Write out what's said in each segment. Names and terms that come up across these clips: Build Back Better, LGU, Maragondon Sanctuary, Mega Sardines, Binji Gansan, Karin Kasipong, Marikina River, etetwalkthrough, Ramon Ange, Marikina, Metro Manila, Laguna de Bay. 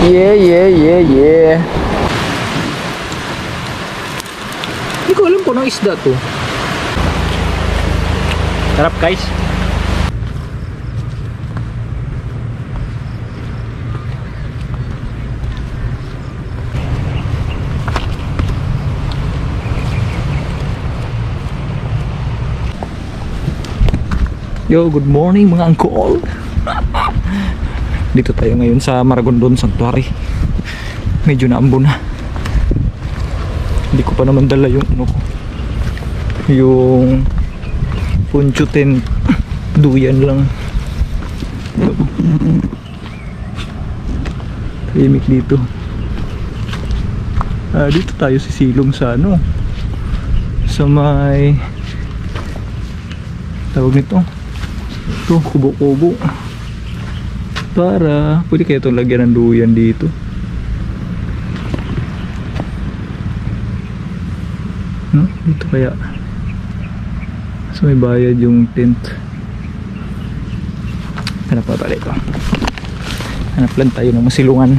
Yeah. Hindi ko alam kung anong isda to. Sarap guys. Yo, good morning mga angkol. Dito tayo ngayon sa Maragondon Sanctuary. Medyo naambo na. Hindi ko pa naman dala yung ano ko. Yung poncho tent. Duyan lang. Tahimik dito. Dito tayo sisilong sa ano. Sa may tawag nito. Ito, kubo-kubo. Para, pwede kaya itong lagyan ng duyan dito. No? Dito kaya. So may bayad yung tent. Hanap pa pala ito. Hanap lang tayo ng masilungan.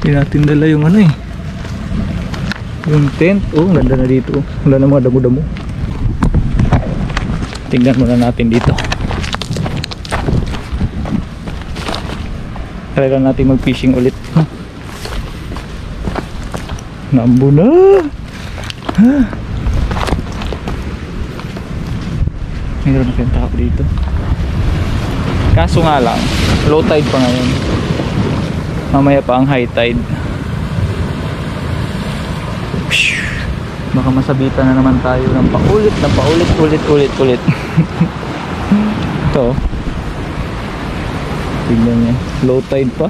Hindi natin dala yung ano eh. Yung tent. Oh, ganda na dito. Wala na mga damo-damo. Tingnan muna natin dito. Try lang natin mag-fishing ulit. Nambo na! Mayroon na kayong tao dito. Kaso nga lang, low tide pa ngayon. Mamaya pa ang high tide. Baka masabitan na naman tayo ng paulit na paulit. Ito. Tignan niya. Low tide pa.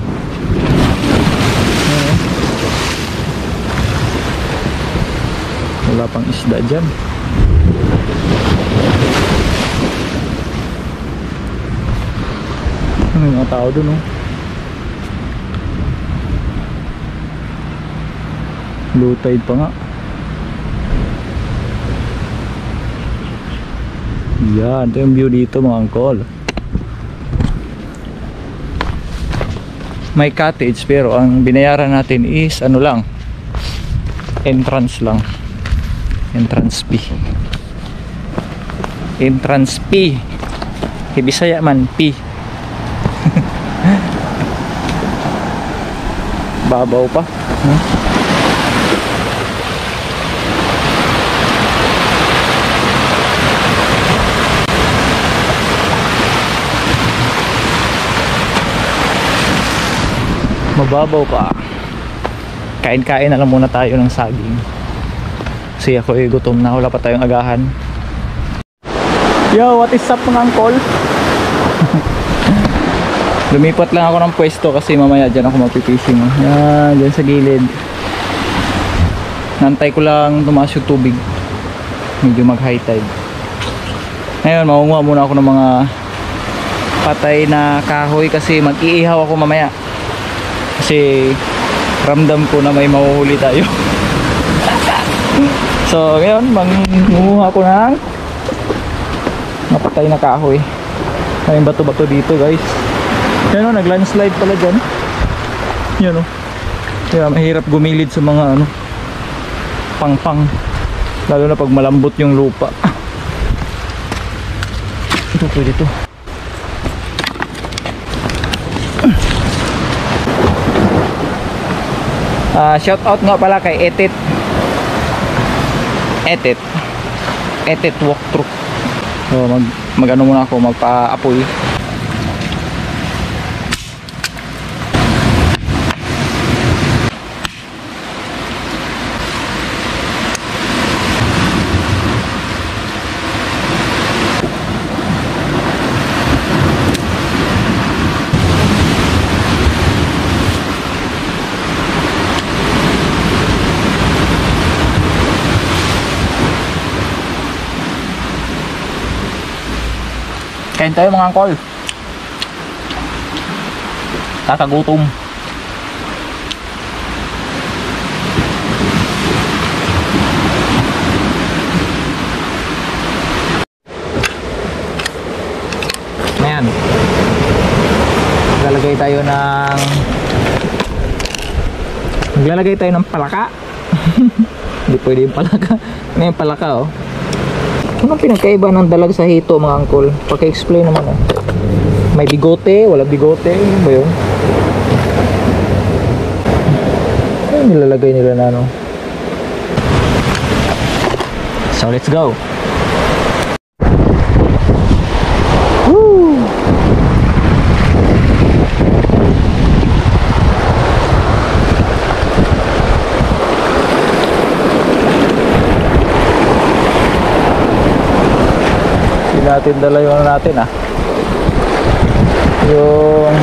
Wala pang isda dyan. May mga tao dun oh. Low tide pa nga. Yan, ito yung view dito mga angkol. May cottage pero ang binayaran natin is ano lang, entrance lang. Entrance fee Bisaya man fee. Babaw pa huh? Mababaw pa. Kain-kain na lang muna tayo ng saging. Kasi ako ay gutom na. Wala pa tayong agahan. Yo, what is up mga angkol? Lumipat lang ako ng pwesto kasi mamaya dyan ako magpipishing. Yan, dyan sa gilid. Nantay ko lang tumaas yung tubig. Medyo mag-high tide. Ngayon, mamunguha muna ako ng mga patay na kahoy kasi mag-iihaw ako mamaya. Kasi ramdam ko na may mahuhuli tayo. So ngayon mangunguha ko ng napatay na kahoy. May bato-bato dito guys. Yan o, nag-landslide pala dyan. Yan o. Kaya mahirap gumilid sa mga ano pang-pang. Lalo na pag malambot yung lupa. Ito pwede to. Shout out nga pala kay Etet walkthrough. So mag ano muna ako, magpa-apoy. Kain tayo mga angkol. Kakagutom. Ayan. Maglalagay tayo ng palaka. Hindi pwede yung palaka. May palaka, oh. Anong pinagkaiba ng dalag sa hito, mga angkol? Paki-explain naman, oh. May bigote, walang bigote. Ano ba yun? Ano nilalagay nila na, ano? So, let's go! Natin dala yung natin yung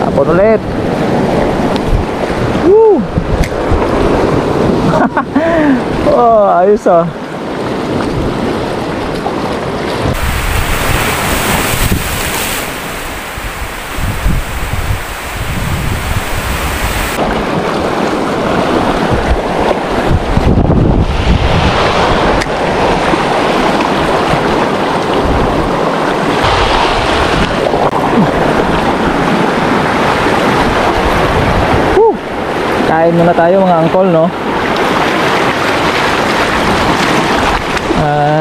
tapon ulit. Oh, ayos ah. Kain muna tayo mga angkol, no?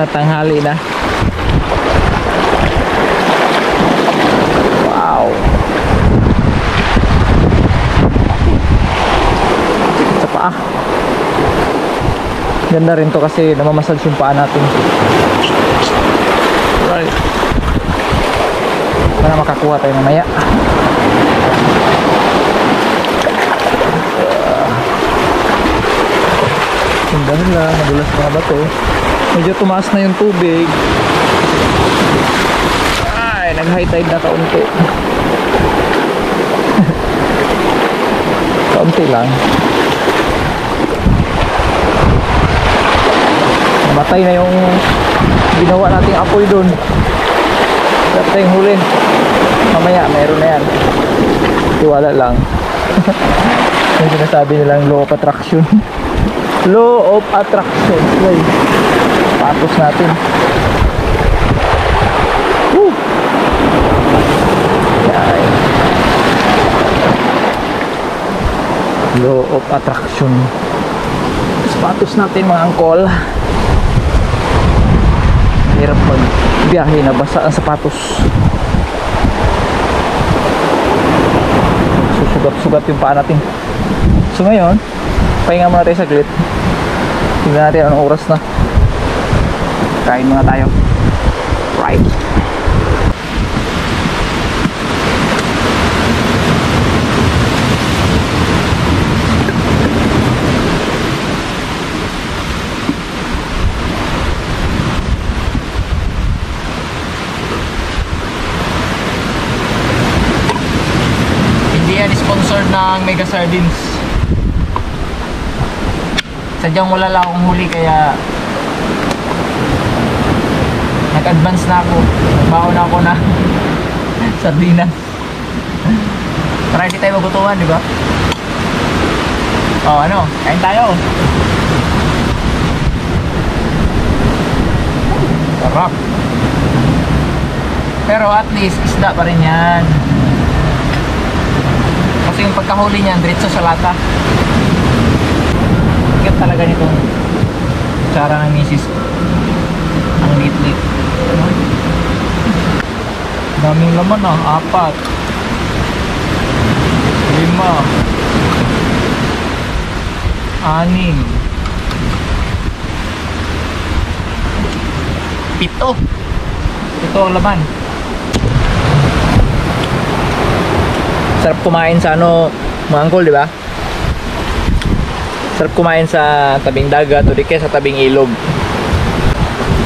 Tanghali na. Wow. Sa paa. Ganda rin to kasi namamasage yung paa natin. Right. Para makakuha tayo mamaya. Ganda nila, madulas mga bato. Medyo tumaas na yung tubig. Ay, nag-high tide na kaunti. Kaunti lang. Namatay na yung ginawa nating apoy dun. Dapat tayong huli. Mamaya, mayroon na yan. Tiwala lang. Yung sinasabi nilang law of attraction. Law of attraction. Wait. Patos natin. Woo! Yan. Law of attraction. Patos natin mga angkol. Hirap pag biyahe na basa ang sapatos. Susugat-sugat yung paa natin. So ngayon, pahinga muna tayo saglit. Tignan natin anong oras na. Kain muna tayo. Right. Hindi yan sponsored ng Mega Sardines. Sadyang wala lang akong huli kaya nag-advance na ako. Nagbaon na ako na sardinas. Para hindi tayo magutuhan, di ba? Oh, ano? Kain tayo! Sarap! Pero at least, isda pa rin yan. Kasi yung pagkahuli niyan, diretso sa lata. Ikat talaga nitong tsara ng misis. Ang liit-liit. Daming laman ah, 4, 5, 6, 7. Ito ang laman. Sarap kumain sa ano, mga angkol, di ba? Sarap kumain sa tabing dagat o di kaya sa tabing ilog.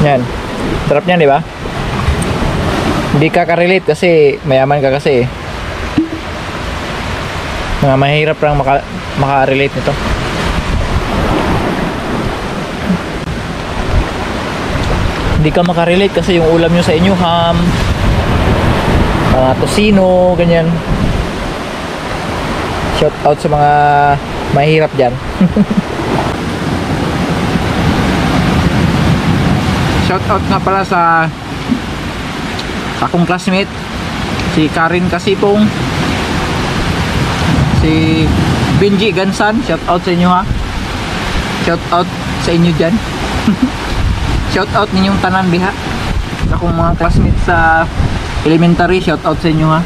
Yan. Sarap niyan, di ba? Hindi ka ka-relate kasi mayaman ka kasi. Mga mahirap lang maka-relate nito. Hindi ka makarelate kasi yung ulam nyo sa inyo ham, tosino, ganyan. Shout out sa mga mahirap dyan. Shout out nga pala sa akong classmate, si Karin Kasipong, si Binji Gansan. Shout out sa inyo ha. Shout out sa inyo dyan. Shout out ninyong tanan biha. Sa akong mga classmates sa elementary, shout out sa inyo ha.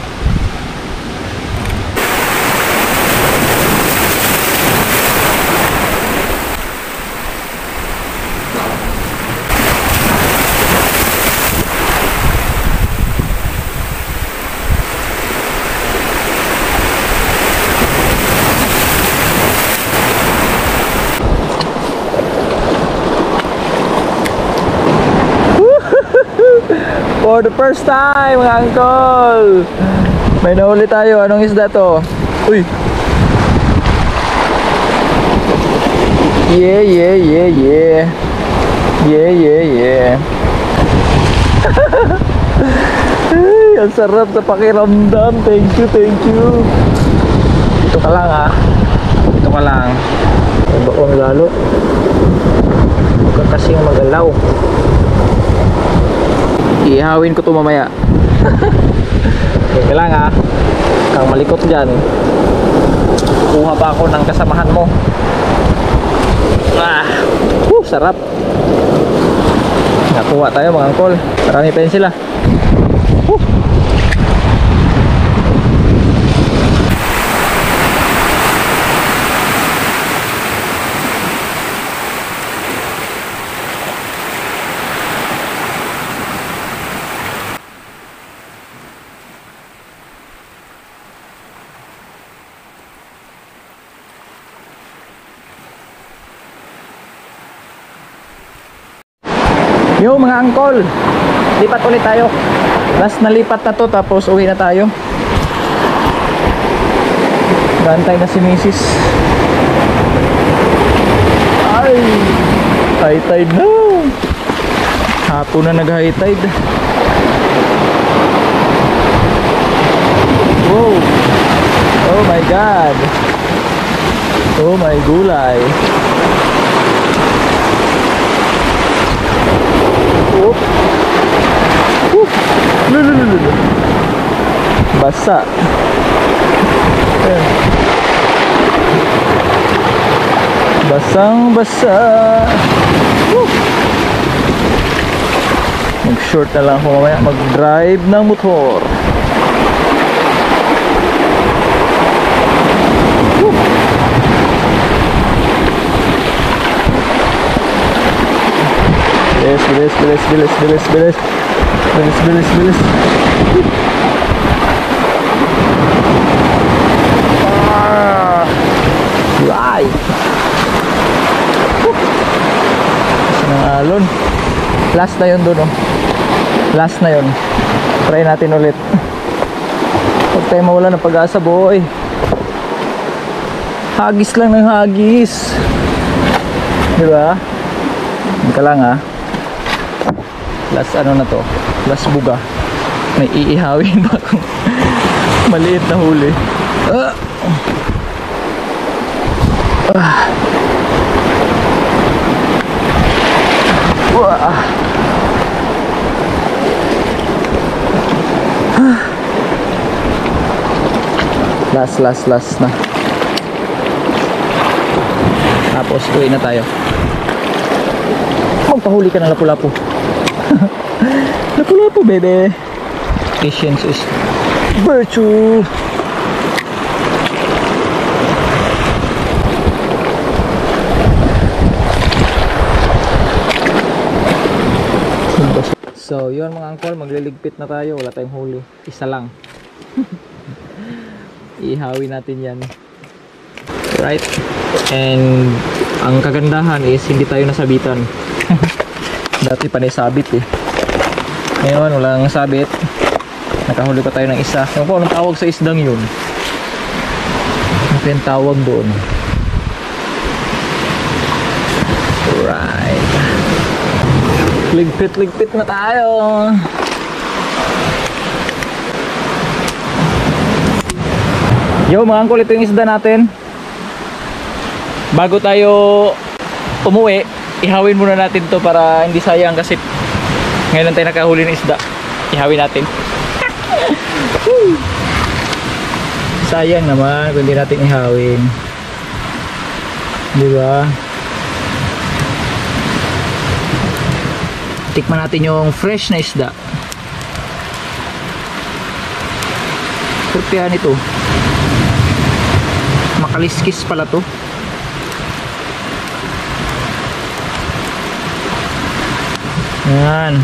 For the first time, mga angkol, may nahuli tayo. Anong isda to? Uy! Yeah, yeah, yeah, yeah. Yeah, yeah, yeah. Ay, ang sarap sa pakiramdam. Thank you, thank you. Ito ka lang ah. Ito ka lang. Baka ang lalo. Huwag ka kasing magalaw. Ihawin ko ito mamaya. Okay lang ha. Kang malikot dyan. Kuha pa ako ng kasamahan mo. Ah, sarap. Nakuha tayo mga angkol. Marami pa yun sila. Yo mga angkol, lipat ulit tayo. Last nalipat na to, tapos uwi na tayo. Bantay na si Mrs. Ay, high tide na. Hapon na nag-high tide. Wow. Oh my god. Oh my gulay. Lulululul. Basa. Basang-basa. Mag-short na lang ako mamaya. Mag-drive ng motor. Bilis, bilis, bilis, bilis, bilis, bilis. Bilis, bilis, bilis. Ah! Ay! Sinangalon. Last na yun dun, oh. Last na yun. Try natin ulit. Huwag tayo mawala ng pag-asa, boy. Hagis lang ng hagis. Diba? Hindi ka lang, ah. Last ano na to, last buga. May iihawin ba akong maliit na huli. Last na. Tapos uwi na tayo. Magpahuli ka ng lapu-lapu. Lapu-lapu, bebe. Patience is virtue. So, yun mga angkol, magliligpit na tayo. Wala tayong huli, isa lang. Ihawi natin yan. Right? And ang kagandahan is hindi tayo nasabitan. Dati pa naisabit eh. Ngayon walang sabit. Nakahuli pa tayo ng isa. Yung po anong tawag sa isdang yun? Ano yung tawag doon? Right. Ligpit-ligpit na tayo. Yo mga angkol, ito yung isda natin. Bago tayo umuwi, ihawin muna natin to para hindi sayang, kasi ngayon lang tayo nakahuli ng isda. Ihawin natin. Sayang naman kung hindi natin ihawin, di ba? Tikman natin yung fresh na isda. Kurtihan ito. Makaliskis pala to. Ayan.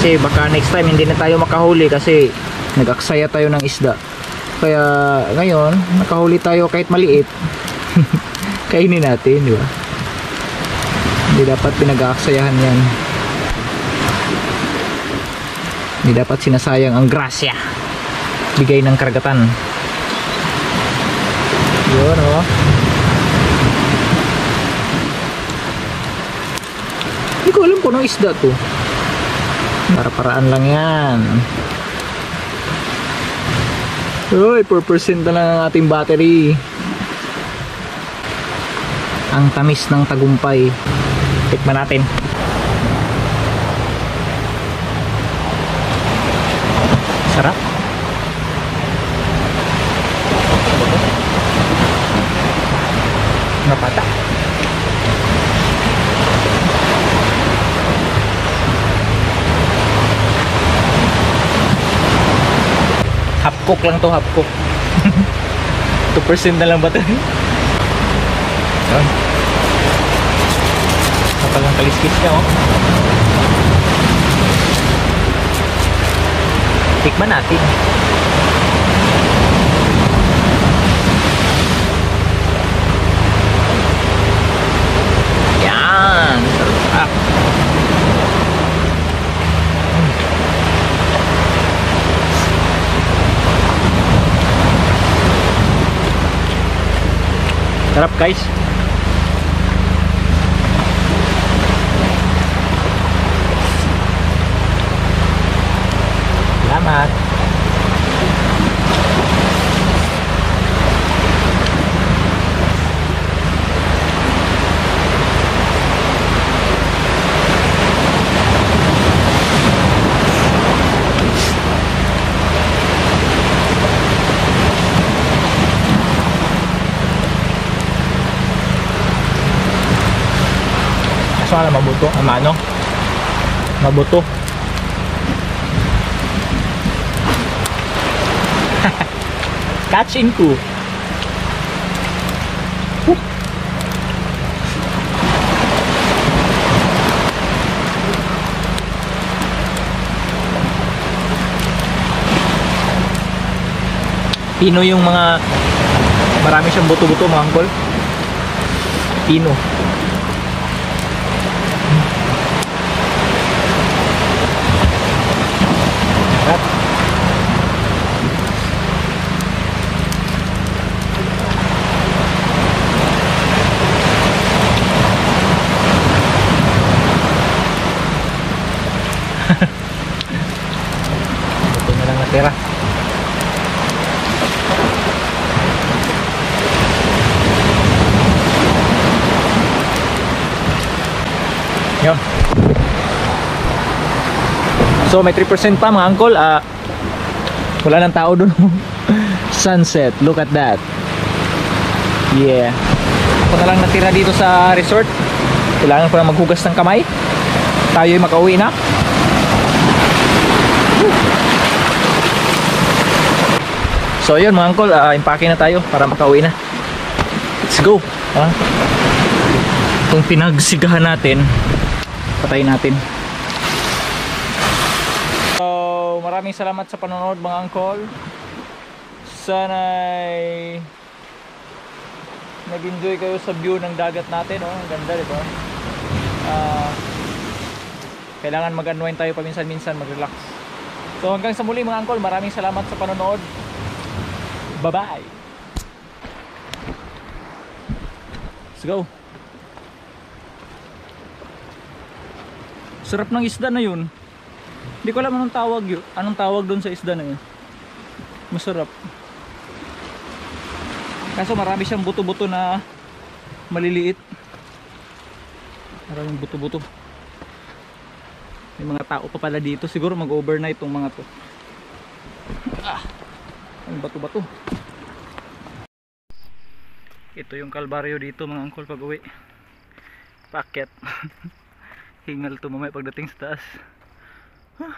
Kasi baka next time hindi na tayo makahuli kasi nag-aksaya tayo ng isda. Kaya ngayon, nakahuli tayo kahit maliit. Kainin natin, di ba? Hindi dapat pinag-aaksayahan yan. Hindi dapat sinasayang ang grasya. Bigay ng karagatan. Yun, oh. Hindi ko alam kung anong isda to. Para-paraan lang yan. Uy, 4% na lang ang ating battery. Ang tamis ng tagumpay. Tikman natin. Sarap. Napata. Half-cook lang to, half-cook. 2% na lang ba ito? Kapal ng kaliskis niya, oh. Tikman natin. Yan! Sarap! Sarap guys. Salamat. Sana mabuto, ano? Mabuto. Catch in ko. Pino yung mga, marami siyang buto-buto mga angkol. Pino. Yun. So may 3% pa mga angkol. Wala ng tao dun. Sunset, look at that. Yeah. Ako na lang natira dito sa resort. Kailangan ko na maghugas ng kamay. Tayo'y makauwi na. So yun mga angkol, impake na tayo para makauwi na. Let's go. Itong pinagsigahan natin, patayin natin. So, maraming salamat sa panonood mga angkol. Sana'y nag-enjoy kayo sa view ng dagat natin, oh. Ang ganda, di ba? Kailangan mag-unwind tayo paminsan-minsan, mag-relax. So hanggang sa muli mga angkol, maraming salamat sa panonood. Bye-bye! Let's go. Sarap ng isda na yun. Hindi ko alam anong tawag yun. Anong tawag doon sa isda na yun. Masarap. Kaso marami siyang buto-buto na maliliit. Maraming buto-buto. May mga tao pa pala dito. Siguro mag-overnight tong mga to. Ah! Ang bato-bato. Ito yung kalbaryo dito mga angkol pag uwi. Paket. Hingal tumamay pagdating sa taas. Huh.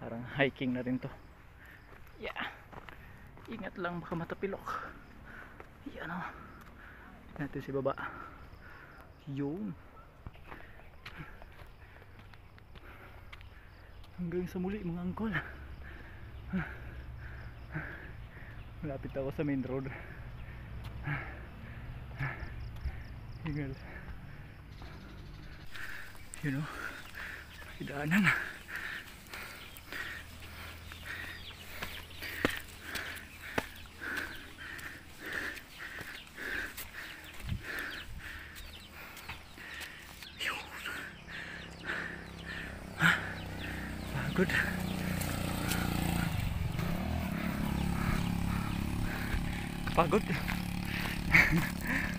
Parang hiking na rin to. Yeah. Ingat lang baka matapilok. Yan o. Natin si baba. Yun. Hanggang sa muli mga angkol. Malapit ako sa main road. Hingal. Yun o, may daanan. Pagod. Pagod.